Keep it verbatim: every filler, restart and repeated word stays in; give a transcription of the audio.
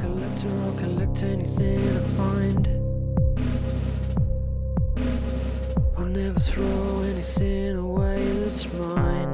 collector, I'll collect anything I find. I'll never throw anything away that's mine.